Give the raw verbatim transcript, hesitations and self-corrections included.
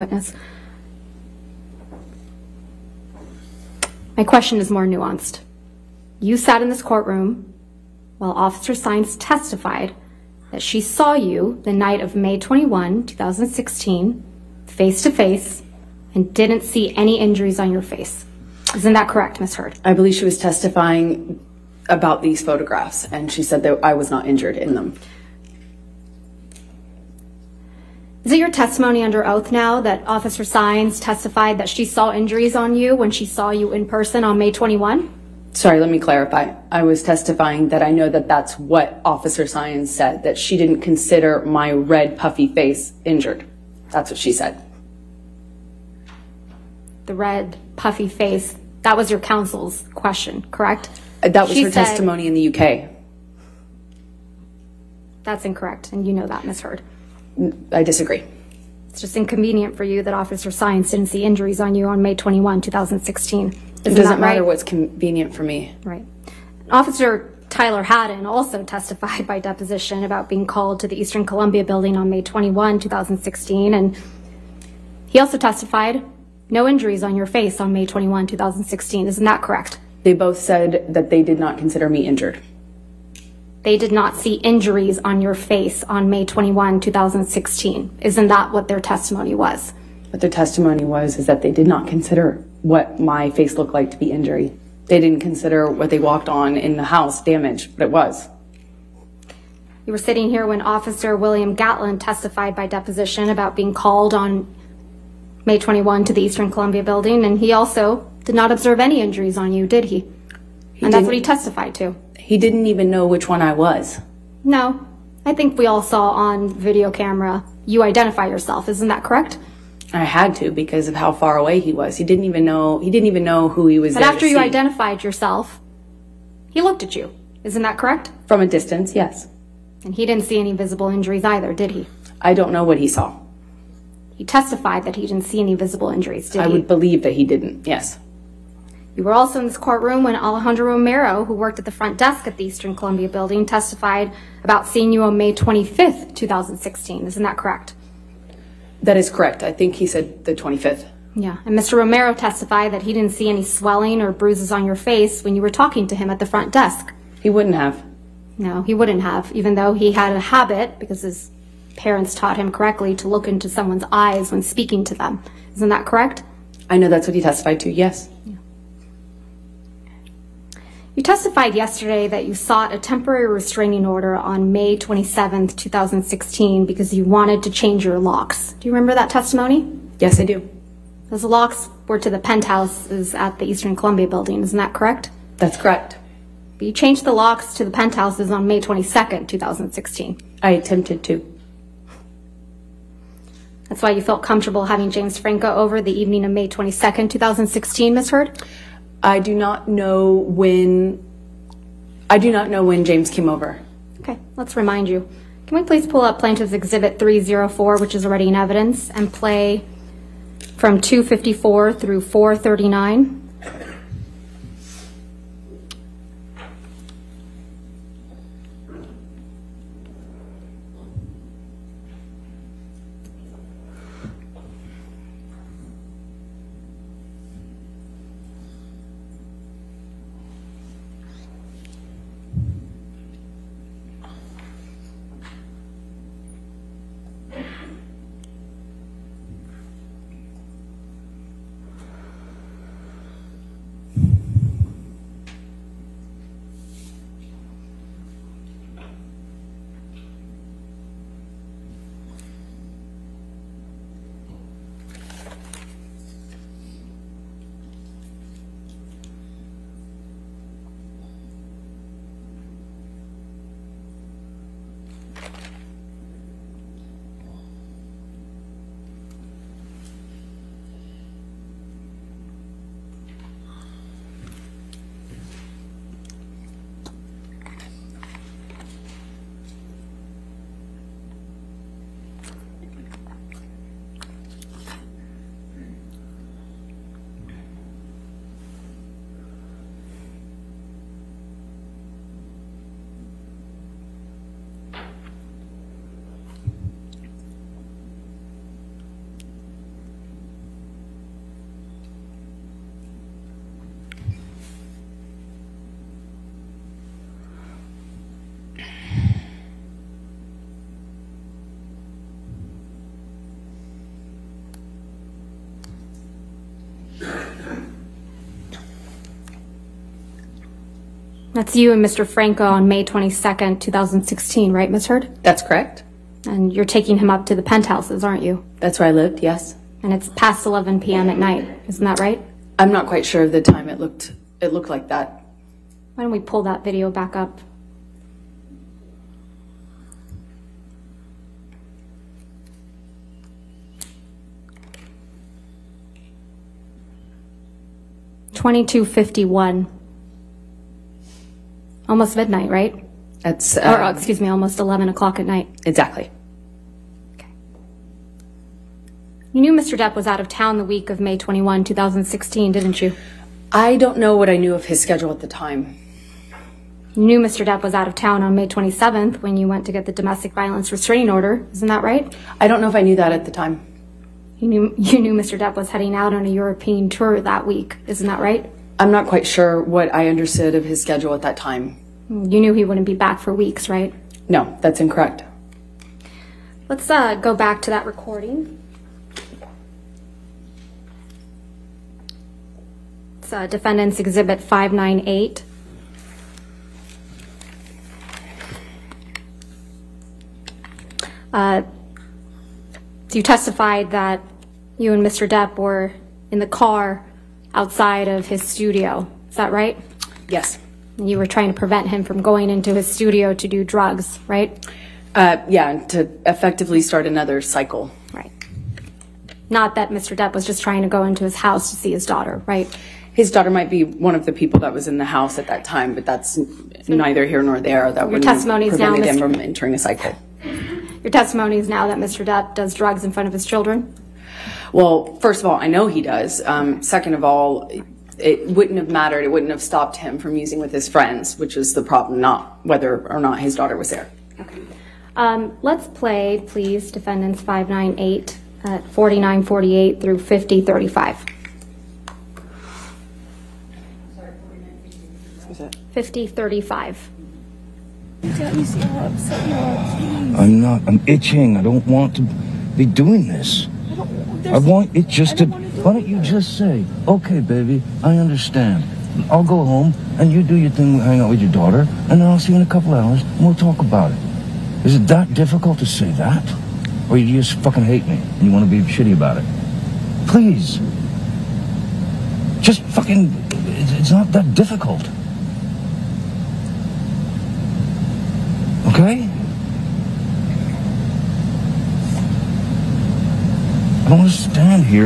witness. My question is more nuanced. You sat in this courtroom while Officer Sines testified that she saw you the night of May twenty-first, two thousand sixteen, face to face, and didn't see any injuries on your face. Isn't that correct, Miz Heard? I believe she was testifying about these photographs, and she said that I was not injured in them. Is it your testimony under oath now that Officer Sines testified that she saw injuries on you when she saw you in person on May twenty-first? Sorry, let me clarify. I was testifying that I know that that's what Officer Sines said, that she didn't consider my red, puffy face injured. That's what she said. The red, puffy face, that was your counsel's question, correct? That was she her said, testimony in the U K. That's incorrect, and you know that, Miz Heard. I disagree. It's just inconvenient for you that Officer Sines didn't see injuries on you on May twenty-first, two thousand sixteen. Isn't it doesn't matter right? what's convenient for me. Right. Officer Tyler Hadden also testified by deposition about being called to the Eastern Columbia Building on May twenty-first, two thousand sixteen, and he also testified no injuries on your face on May twenty-first, two thousand sixteen. Isn't that correct? They both said that they did not consider me injured. They did not see injuries on your face on May twenty-first, two thousand sixteen. Isn't that what their testimony was? What their testimony was is that they did not consider what my face looked like to be injury. They didn't consider what they walked on in the house damage, but it was. You were sitting here when Officer William Gatlin testified by deposition about being called on May twenty-first to the Eastern Columbia Building, and he also did not observe any injuries on you, did he? He and that's what he testified to. He didn't even know which one I was. No, I think we all saw on video camera you identify yourself. Isn't that correct? I had to because of how far away he was. He didn't even know. He didn't even know who he was. But there after to you see. identified yourself, he looked at you. Isn't that correct? From a distance, yes. And he didn't see any visible injuries either, did he? I don't know what he saw. He testified that he didn't see any visible injuries, did he? I would believe that he didn't. Yes. You were also in this courtroom when Alejandro Romero, who worked at the front desk at the Eastern Columbia Building, testified about seeing you on May twenty-fifth, two thousand sixteen. Isn't that correct? That is correct. I think he said the twenty-fifth. Yeah. And Mister Romero testified that he didn't see any swelling or bruises on your face when you were talking to him at the front desk. He wouldn't have. No, he wouldn't have, even though he had a habit, because his parents taught him correctly, to look into someone's eyes when speaking to them. Isn't that correct? I know that's what he testified to, yes. Yeah. You testified yesterday that you sought a temporary restraining order on May twenty-seventh, two thousand sixteen because you wanted to change your locks. Do you remember that testimony? Yes, I do. Those locks were to the penthouses at the Eastern Columbia Building, isn't that correct? That's correct. But you changed the locks to the penthouses on May twenty-second, two thousand sixteen. I attempted to. That's why you felt comfortable having James Franco over the evening of May twenty-second, two thousand sixteen, Miz Heard? I do not know when, I do not know when James came over. Okay, let's remind you. Can we please pull up Plaintiff's Exhibit three oh four, which is already in evidence, and play from two fifty-four through four thirty-nine? That's you and Mister Franco on May twenty-second, two thousand sixteen, right, Miz Heard? That's correct. And you're taking him up to the penthouses, aren't you? That's where I lived, yes. And it's past eleven p m at night, isn't that right? I'm not quite sure of the time. It looked, it looked like that. Why don't we pull that video back up? twenty-two fifty-one. Almost midnight, right? That's um, or excuse me, almost eleven o'clock at night. Exactly. Okay. You knew Mister Depp was out of town the week of May twenty-first, two thousand sixteen, didn't you? I don't know what I knew of his schedule at the time. You knew Mister Depp was out of town on May twenty-seventh when you went to get the domestic violence restraining order, isn't that right? I don't know if I knew that at the time. You knew, you knew Mister Depp was heading out on a European tour that week, isn't that right? I'm not quite sure what I understood of his schedule at that time. You knew he wouldn't be back for weeks, right? No, that's incorrect. Let's uh, go back to that recording. It's uh, Defendant's Exhibit five ninety-eight. Uh, You testified that you and Mister Depp were in the car outside of his studio. Is that right? Yes. You were trying to prevent him from going into his studio to do drugs, right? Uh, yeah, to effectively start another cycle. Right. Not that Mister Depp was just trying to go into his house to see his daughter, right? His daughter might be one of the people that was in the house at that time, but that's so neither here nor there. That would have prevented him from entering a cycle. Your testimony is now that Mister Depp does drugs in front of his children? Well, first of all, I know he does. Um, second of all, it wouldn't have mattered. It wouldn't have stopped him from using with his friends, which is the problem, not whether or not his daughter was there. Okay. Um, let's play, please, Defendants five ninety-eight at forty-nine forty-eight through fifty thirty-five. fifty thirty-five. I'm not, I'm itching. I don't want to be doing this. I, I want it just to, why don't you just say, okay, baby, I understand. I'll go home and you do your thing, hang out with your daughter, and then I'll see you in a couple hours and we'll talk about it. Is it that difficult to say that? Or you just fucking hate me and you want to be shitty about it? Please. Just fucking, it's not that difficult. Okay? I don't want to stand here.